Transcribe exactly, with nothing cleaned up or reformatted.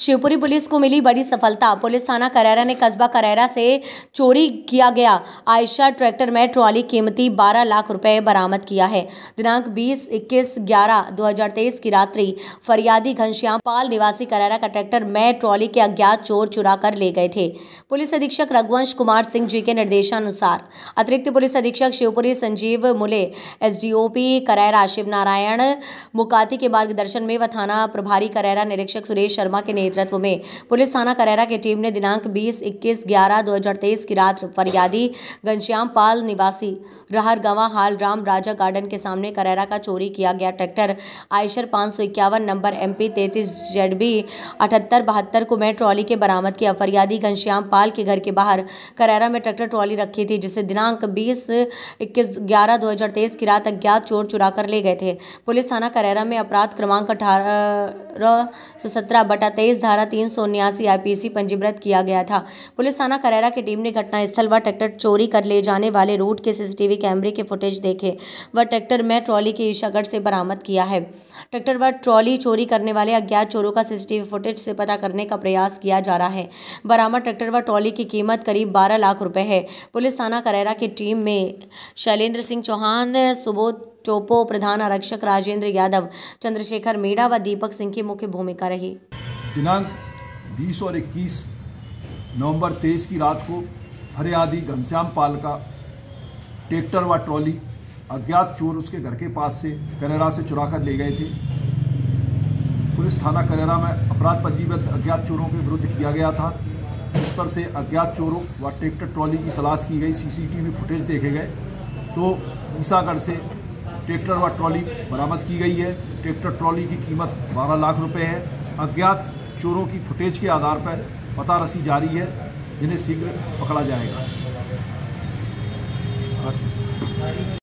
Shivpuri police को मिली बड़ी सफलता। पुलिस थाना करैरा ने कस्बा करैरा से चोरी किया गया आयशा ट्रैक्टर में ट्रॉली कीमती बारह लाख रुपए बरामद किया है। दिनांक बीस इक्कीस ग्यारह दो हज़ार तेईस की रात्रि फरियादी घनश्याम पाल निवासी करैरा का ट्रैक्टर में ट्रॉली के अज्ञात चोर चुरा कर ले गए थे। पुलिस अधीक्षक रघुवंश कुमार सिंह जी के निर्देशानुसार अतिरिक्त पुलिस अधीक्षक शिवपुरी संजीव मूले, एसडीओपी करैरा शिव नारायण मुकाती के मार्गदर्शन में व थाना प्रभारी करैरा निरीक्षक सुरेश शर्मा के नेतृत्व में पुलिस थाना करैरा की टीम ने दिनांक बीस इक्कीस ग्यारह दो हज़ार तेईस की रात फरियादी घनश्याम पाल निवासी रहरगवां हाल राम राजा गार्डन के सामने करैरा का चोरी किया गया ट्रैक्टर आयशर पाँच सौ इक्यावन नंबर एम पी तैतीस जेड बी अठहत्तर बहत्तर को मैं ट्रॉली के बरामद किया। फरियादी घनश्याम पाल के घर के बाहर करैरा में ट्रैक्टर ट्रॉली रखी थी, जिसे दिनांक बीस इक्कीस ग्यारह दो हज़ार तेईस की रात अज्ञात चोर चुरा कर ले गए थे। पुलिस थाना करैरा में अपराध क्रमांक अठारह सौ सत्रह बटा तेईस धारा तीन सौ उन्यासी आईपीसी पंजीबृत किया गया था। पुलिस थाना करैरा की टीम ने घटनास्थल व ट्रैक्टर चोरी कर ले जाने वाले रूट के सीसीटीवी कैमरे के फुटेज देखे व ट्रैक्टर में ट्रॉली के ईसागढ़ से बरामद किया है। ट्रैक्टर व ट्रॉली चोरी करने वाले अज्ञात चोरों का सीसीटीवी फुटेज से पता करने का प्रयास किया जा रहा है। बरामद ट्रैक्टर व ट्रॉली की कीमत करीब बारह लाख रुपए है। पुलिस थाना करैरा की टीम में शैलेन्द्र सिंह चौहान, सुबोध टोपो, प्रधान आरक्षक राजेंद्र यादव, चंद्रशेखर मीणा व दीपक सिंह की मुख्य भूमिका रही। दिनांक बीस और इक्कीस नवंबर तेईस की रात को फरियादी घनश्याम पाल का ट्रैक्टर व ट्रॉली अज्ञात चोर उसके घर के पास से करैरा से चुरा कर ले गए थे। पुलिस थाना करैरा में अपराध पंजीबद्ध अज्ञात चोरों के विरुद्ध किया गया था। इस पर से अज्ञात चोरों व ट्रैक्टर ट्रॉली की तलाश की गई, सीसीटीवी फुटेज देखे गए तो ईसागढ़ से ट्रैक्टर व ट्रॉली बरामद की गई है। ट्रैक्टर ट्रॉली की कीमत बारह लाख रुपए है। अज्ञात चोरों की फुटेज के आधार पर पता रसी जारी है, जिन्हें शीघ्र पकड़ा जाएगा।